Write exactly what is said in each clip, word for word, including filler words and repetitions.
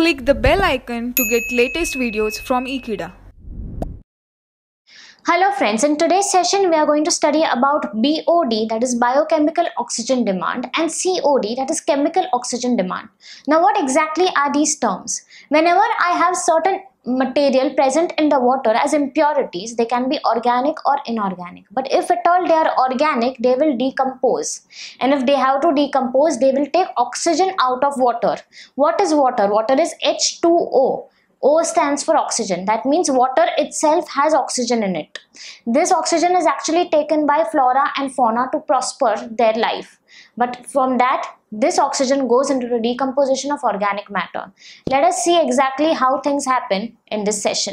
Click the bell icon to get latest videos from Ekeeda. Hello friends, in today's session we are going to study about B O D, that is biochemical oxygen demand, and C O D, that is chemical oxygen demand. Now what exactly are these terms? Whenever I have certain material present in the water as impurities, they can be organic or inorganic, but if at all they are organic, they will decompose, and if they have to decompose, they will take oxygen out of water. What is water? Water is H two O. O stands for oxygen. That means water itself has oxygen in it. This oxygen is actually taken by flora and fauna to prosper their life. But from that, this oxygen goes into the decomposition of organic matter. Let us see exactly how things happen in this session.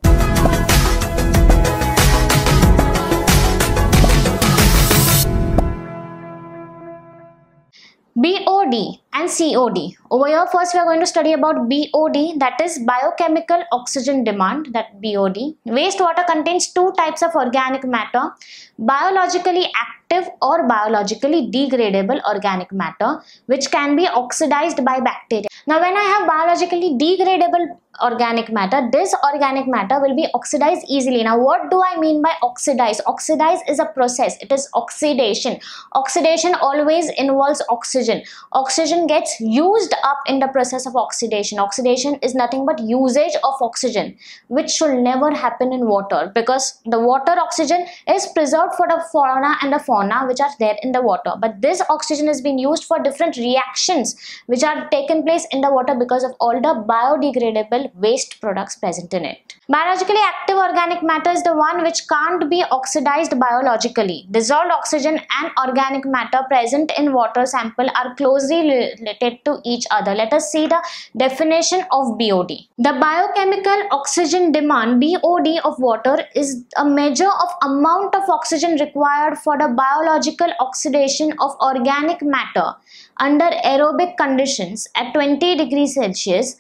B O D and C O D. Over here first we are going to study about B O D, that is biochemical oxygen demand, that B O D. Wastewater contains two types of organic matter, biologically active or biologically degradable organic matter, which can be oxidized by bacteria. Now when I have biologically degradable organic matter, this organic matter will be oxidized easily. Now what do I mean by oxidize? Oxidize is a process. It is oxidation. Oxidation always involves oxygen. Oxygen gets used up in the process of oxidation. Oxidation is nothing but usage of oxygen, which should never happen in water, because the water oxygen is preserved for the flora and the fauna which are there in the water, but this oxygen is being used for different reactions which are taken place in the water because of all the biodegradable waste products present in it. Biologically active organic matter is the one which can't be oxidized biologically. Dissolved oxygen and organic matter present in water sample are closely related to each other. Let us see the definition of B O D. The biochemical oxygen demand B O D of water is a measure of amount of oxygen required for the biological oxidation of organic matter under aerobic conditions at twenty degrees Celsius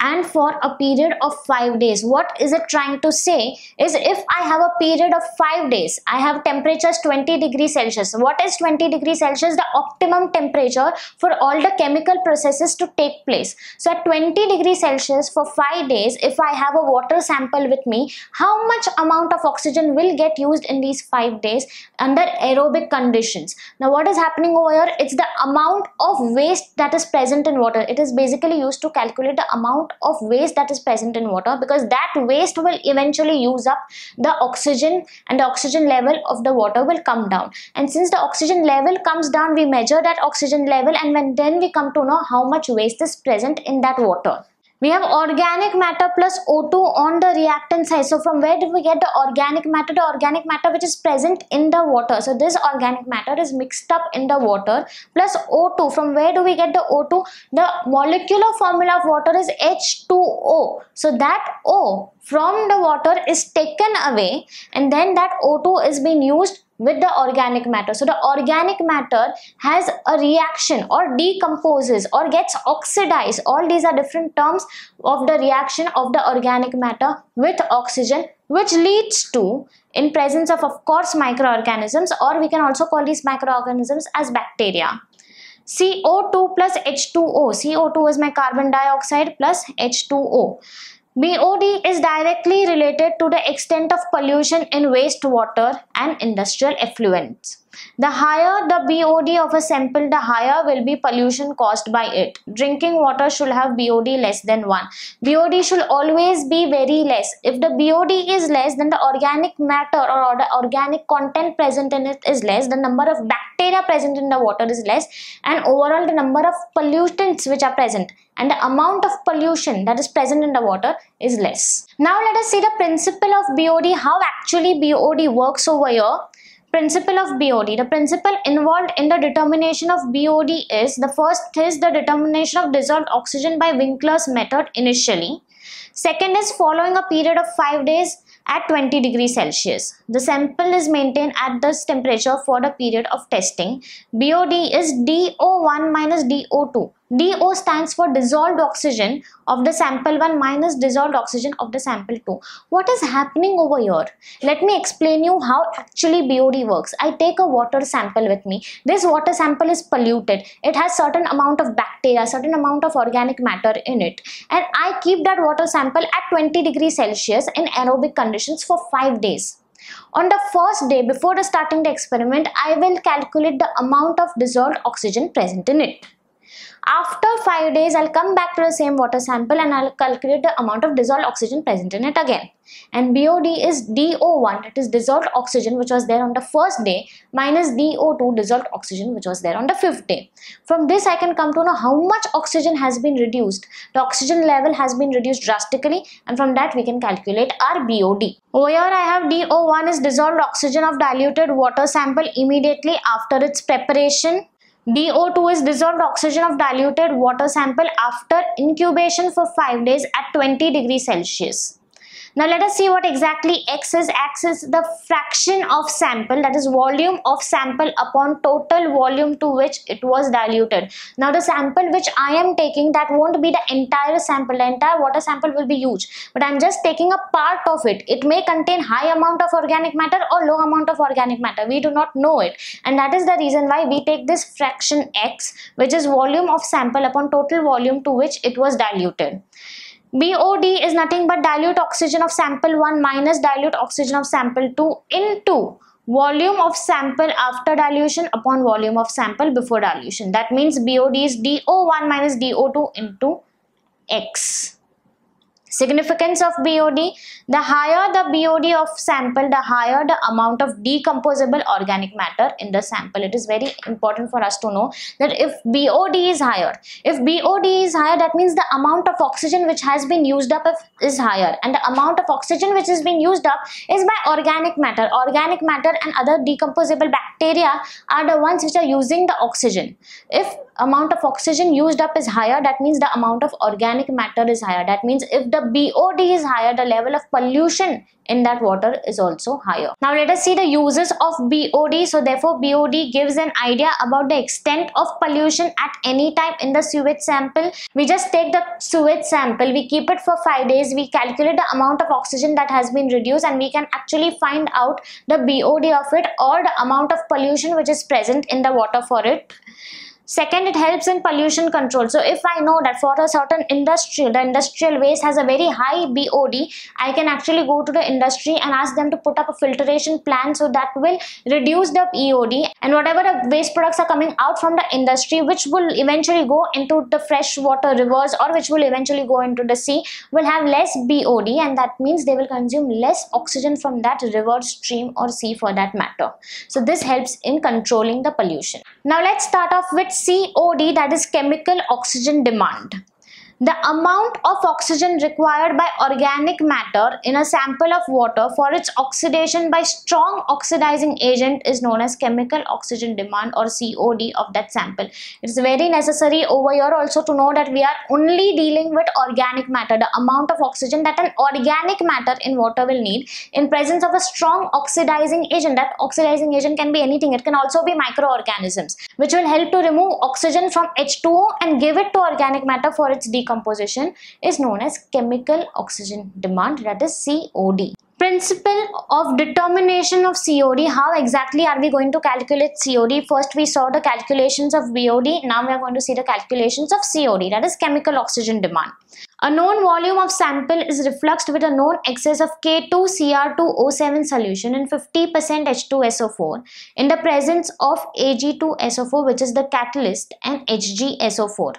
and for a period of five days. What is it trying to say is, if I have a period of five days, I have temperatures twenty degrees Celsius. What is twenty degrees Celsius? The optimum temperature for all the chemical processes to take place. So at twenty degrees Celsius for five days, if I have a water sample with me, how much amount of oxygen will get used in these five days under aerobic conditions? Now what is happening over here? It's the amount of waste that is present in water. It is basically used to calculate the amount of waste that is present in water, because that waste will eventually use up the oxygen, and the oxygen level of the water will come down, and since the oxygen level comes down, we measure that oxygen level, and when then we come to know how much waste is present in that water. We have organic matter plus O two on the reactant side. So from where do we get the organic matter? The organic matter which is present in the water. So this organic matter is mixed up in the water plus O two. From where do we get the O two? The molecular formula of water is H two O. So that O from the water is taken away, and then that O two is being used with the organic matter. So the organic matter has a reaction or decomposes or gets oxidized. All these are different terms of the reaction of the organic matter with oxygen, which leads to, in presence of of course microorganisms, or we can also call these microorganisms as bacteria. C O two plus H two O. C O two is my carbon dioxide plus H two O. B O D is directly related to the extent of pollution in wastewater and industrial effluents. The higher the B O D of a sample, the higher will be pollution caused by it. Drinking water should have B O D less than one. B O D should always be very less. If the B O D is less, then the organic matter or the organic content present in it is less, the number of bacteria present in the water is less, and overall the number of pollutants which are present and the amount of pollution that is present in the water is less. Now let us see the principle of B O D, how actually B O D works over here. Principle of B O D. The principle involved in the determination of B O D is, the first is the determination of dissolved oxygen by Winkler's method initially. Second is following a period of five days at twenty degrees Celsius. The sample is maintained at this temperature for the period of testing. B O D is D O one minus D O two. D O stands for dissolved oxygen of the sample one minus dissolved oxygen of the sample two. What is happening over here? Let me explain you how actually B O D works. I take a water sample with me. This water sample is polluted. It has certain amount of bacteria, certain amount of organic matter in it. And I keep that water sample at twenty degrees Celsius in aerobic conditions for five days. On the first day before the starting the experiment, I will calculate the amount of dissolved oxygen present in it. After five days, I'll come back to the same water sample and I'll calculate the amount of dissolved oxygen present in it again. And B O D is D O one, that is dissolved oxygen which was there on the first day, minus D O two, dissolved oxygen which was there on the fifth day. From this I can come to know how much oxygen has been reduced. The oxygen level has been reduced drastically, and from that we can calculate our B O D. Over here I have D O one is dissolved oxygen of diluted water sample immediately after its preparation. D O two is dissolved oxygen of diluted water sample after incubation for five days at twenty degrees Celsius. Now let us see what exactly X is. X is the fraction of sample, that is volume of sample upon total volume to which it was diluted. Now the sample which I am taking, that won't be the entire sample. The entire water sample will be huge, but I am just taking a part of it. It may contain high amount of organic matter or low amount of organic matter. We do not know it, and that is the reason why we take this fraction X, which is volume of sample upon total volume to which it was diluted. B O D is nothing but dilute oxygen of sample one minus dilute oxygen of sample two into volume of sample after dilution upon volume of sample before dilution. That means B O D is D O one minus D O two into X. Significance of B O D: the higher the B O D of sample, the higher the amount of decomposable organic matter in the sample. It is very important for us to know that if B O D is higher, if B O D is higher, that means the amount of oxygen which has been used up is higher, and the amount of oxygen which has been used up is by organic matter. Organic matter and other decomposable bacteria are the ones which are using the oxygen. If amount of oxygen used up is higher, that means the amount of organic matter is higher. That means if the B O D is higher, the level of pollution in that water is also higher. Now let us see the uses of B O D. So therefore B O D gives an idea about the extent of pollution at any time in the sewage sample. We just take the sewage sample, we keep it for five days, we calculate the amount of oxygen that has been reduced, and we can actually find out the B O D of it or the amount of pollution which is present in the water for it. Second, it helps in pollution control. So if I know that for a certain industry, the industrial waste has a very high B O D, I can actually go to the industry and ask them to put up a filtration plan, so that will reduce the B O D, and whatever the waste products are coming out from the industry, which will eventually go into the freshwater rivers or which will eventually go into the sea, will have less B O D, and that means they will consume less oxygen from that river, stream or sea for that matter. So this helps in controlling the pollution. Now let's start off with C O D, that is chemical oxygen demand. The amount of oxygen required by organic matter in a sample of water for its oxidation by strong oxidizing agent is known as chemical oxygen demand, or C O D, of that sample. It's very necessary over here also to know that we are only dealing with organic matter. The amount of oxygen that an organic matter in water will need in presence of a strong oxidizing agent. That oxidizing agent can be anything. It can also be microorganisms, which will help to remove oxygen from H two O and give it to organic matter for its decomposition. Composition is known as chemical oxygen demand, that is C O D. Principle of determination of C O D. How exactly are we going to calculate C O D? First we saw the calculations of B O D. Now we are going to see the calculations of C O D, that is chemical oxygen demand. A known volume of sample is refluxed with a known excess of K two C R two O seven solution in fifty percent H two S O four in the presence of A G two S O four, which is the catalyst, and H g S O four.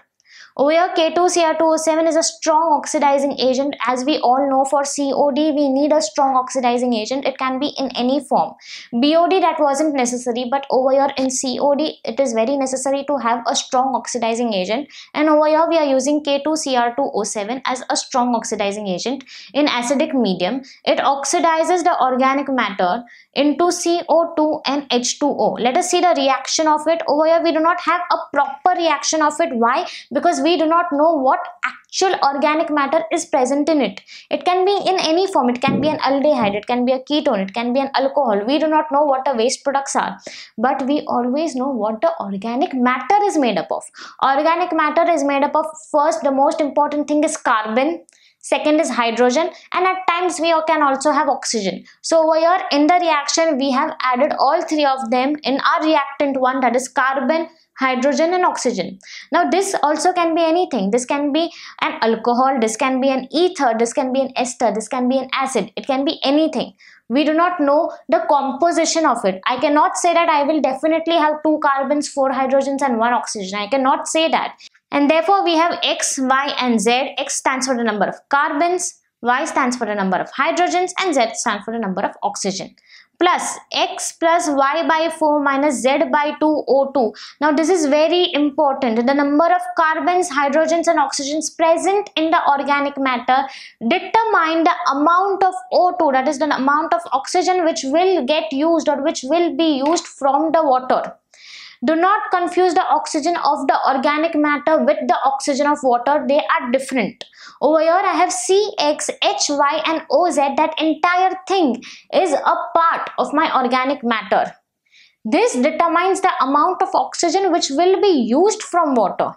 Over here, K two C R two O seven is a strong oxidizing agent. As we all know, for C O D, we need a strong oxidizing agent. It can be in any form. B O D, that wasn't necessary, but over here in C O D, it is very necessary to have a strong oxidizing agent. And over here, we are using K two C R two O seven as a strong oxidizing agent in acidic medium. It oxidizes the organic matter into C O two and H two O. Let us see the reaction of it. Over here, we do not have a proper reaction of it. Why? Because we do not know what actual organic matter is present in it. It can be in any form. It can be an aldehyde, it can be a ketone, it can be an alcohol. We do not know what the waste products are, but we always know what the organic matter is made up of. Organic matter is made up of, first, the most important thing is carbon. Second is hydrogen, and at times we can also have oxygen. So over here in the reaction we have added all three of them in our reactant one, that is carbon, hydrogen and oxygen. Now this also can be anything. This can be an alcohol, this can be an ether, this can be an ester, this can be an acid. It can be anything. We do not know the composition of it. I cannot say that I will definitely have two carbons, four hydrogens and one oxygen. I cannot say that. And therefore we have X, Y and Z. X stands for the number of carbons, Y stands for the number of hydrogens and Z stands for the number of oxygen. Plus X plus Y by four minus Z by two, O two. Now this is very important. The number of carbons, hydrogens and oxygens present in the organic matter determine the amount of O two, that is the amount of oxygen which will get used or which will be used from the water. Do not confuse the oxygen of the organic matter with the oxygen of water. They are different. Over here I have C X, H Y and O Z. That entire thing is a part of my organic matter. This determines the amount of oxygen which will be used from water.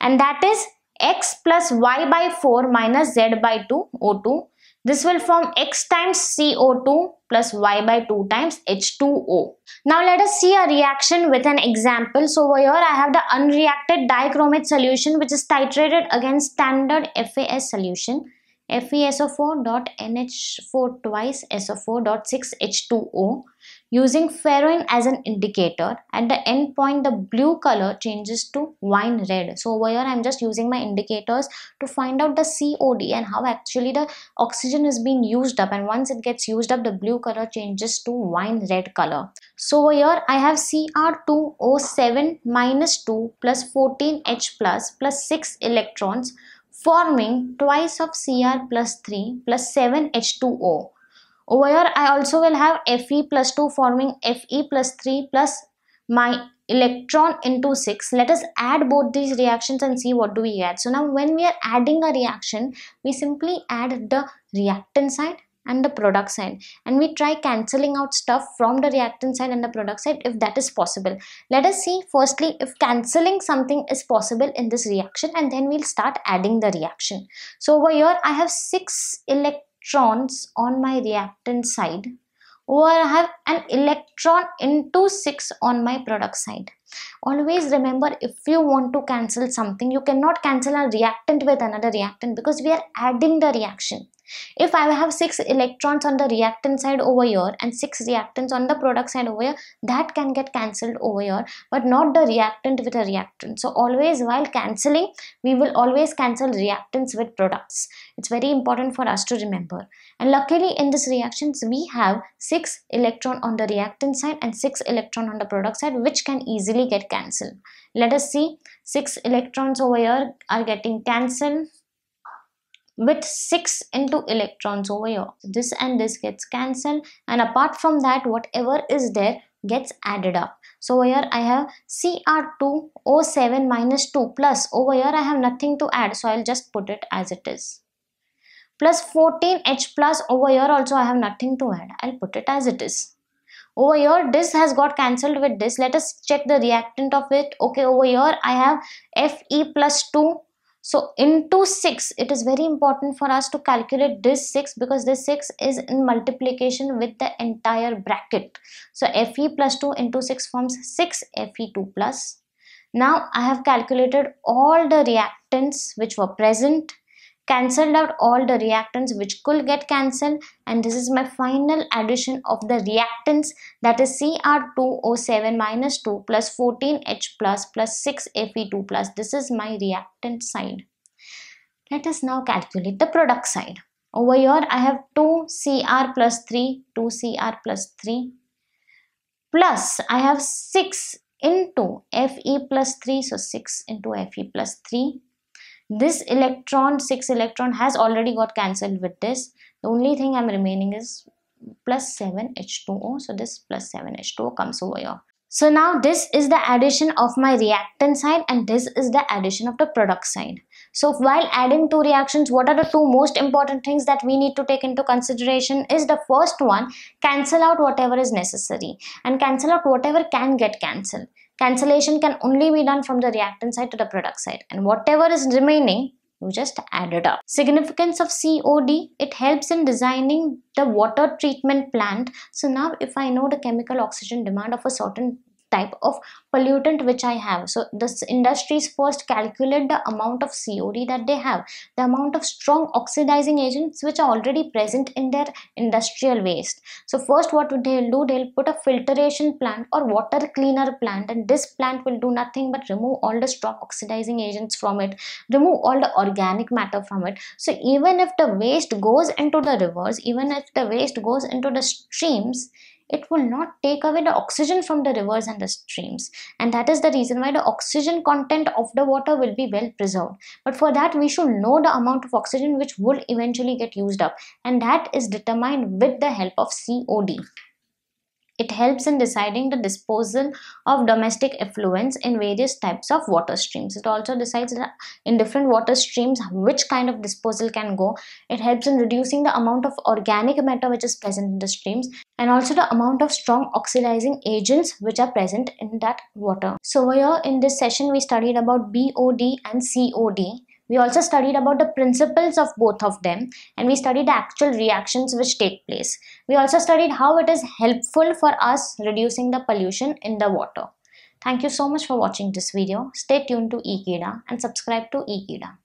And that is X plus Y by four minus Z by two, O two. This will form X times C O two plus Y by two times H two O. Now let us see a reaction with an example. So over here I have the unreacted dichromate solution which is titrated against standard F A S solution. F a S O four dot N H four twice S O four dot six H two O using ferroin as an indicator. At the end point the blue color changes to wine red. So over here I am just using my indicators to find out the C O D and how actually the oxygen is being used up, and once it gets used up the blue color changes to wine red color. So over here I have C r two O seven minus two plus fourteen H plus plus six electrons, forming twice of Cr plus three plus seven H two O. Over here I also will have Fe plus two, forming Fe plus three plus my electron into six. Let us add both these reactions and see what do we get. So now when we are adding a reaction, we simply add the reactant side and the product side, and we try cancelling out stuff from the reactant side and the product side if that is possible. Let us see firstly if cancelling something is possible in this reaction, and then we'll start adding the reaction. So over here I have six electrons on my reactant side, or I have an electron into six on my product side. Always remember, if you want to cancel something, you cannot cancel a reactant with another reactant because we are adding the reaction. If I have six electrons on the reactant side over here and six reactants on the product side over here, that can get cancelled over here, but not the reactant with a reactant. So always while cancelling, we will always cancel reactants with products. It's very important for us to remember. And luckily in this reactions, we have six electron on the reactant side and six electron on the product side, which can easily get cancelled. Let us see, six electrons over here are getting cancelled with six into electrons over here. This and this gets cancelled, and apart from that whatever is there gets added up. So over here I have C r two O seven minus two plus, over here I have nothing to add so I'll just put it as it is, plus fourteen H plus, over here also I have nothing to add, I'll put it as it is. Over here this has got cancelled with this. Let us check the reactant of it. Okay, over here I have Fe plus two. So into six, it is very important for us to calculate this six because this six is in multiplication with the entire bracket. So Fe plus two into six forms six F e two plus. Now I have calculated all the reactants which were present, cancelled out all the reactants which could get cancelled, and this is my final addition of the reactants, that is C r two O seven minus two plus fourteen H plus plus six F e two plus. This is my reactant side. Let us now calculate the product side. Over here I have two Cr plus three, two Cr plus three, plus I have six into Fe plus three, so six into Fe plus three. This electron, six electron has already got cancelled with this. The only thing I'm remaining is plus seven H two O. So this plus seven H two O comes over here. So now this is the addition of my reactant side and this is the addition of the product side. So while adding two reactions, what are the two most important things that we need to take into consideration is the first one, cancel out whatever is necessary and cancel out whatever can get cancelled. Cancellation can only be done from the reactant side to the product side, and whatever is remaining, you just add it up. Significance of C O D, it helps in designing the water treatment plant. So now if I know the chemical oxygen demand of a certain type of pollutant which I have, so this industries first calculate the amount of C O D that they have, the amount of strong oxidizing agents which are already present in their industrial waste. So first what they'll do, they'll put a filtration plant or water cleaner plant, and this plant will do nothing but remove all the strong oxidizing agents from it, remove all the organic matter from it. So even if the waste goes into the rivers, even if the waste goes into the streams, it will not take away the oxygen from the rivers and the streams, and that is the reason why the oxygen content of the water will be well preserved. But for that we should know the amount of oxygen which will eventually get used up, and that is determined with the help of C O D. It helps in deciding the disposal of domestic effluents in various types of water streams. It also decides that in different water streams which kind of disposal can go. It helps in reducing the amount of organic matter which is present in the streams, and also the amount of strong oxidizing agents which are present in that water. So here in this session we studied about B O D and C O D. We also studied about the principles of both of them, and we studied the actual reactions which take place. We also studied how it is helpful for us reducing the pollution in the water. Thank you so much for watching this video. Stay tuned to Ekeeda and subscribe to Ekeeda.